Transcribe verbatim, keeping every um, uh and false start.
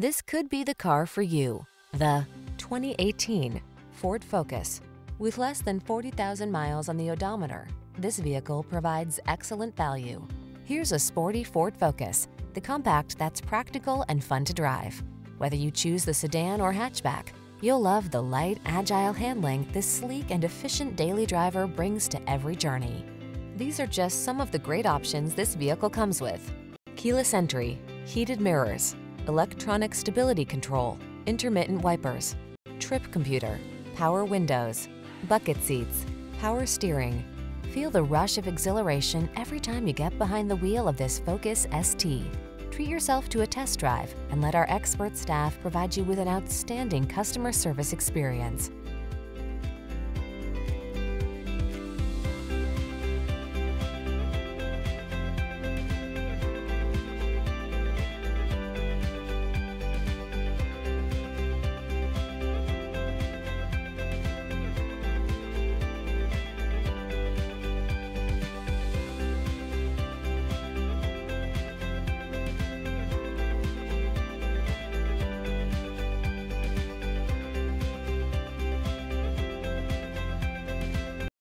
This could be the car for you. The twenty eighteen Ford Focus. With less than forty thousand miles on the odometer, this vehicle provides excellent value. Here's a sporty Ford Focus, the compact that's practical and fun to drive. Whether you choose the sedan or hatchback, you'll love the light, agile handling this sleek and efficient daily driver brings to every journey. These are just some of the great options this vehicle comes with: keyless entry, heated mirrors, electronic stability control, intermittent wipers, trip computer, power windows, bucket seats, power steering. Feel the rush of exhilaration every time you get behind the wheel of this Focus S T. Treat yourself to a test drive and let our expert staff provide you with an outstanding customer service experience.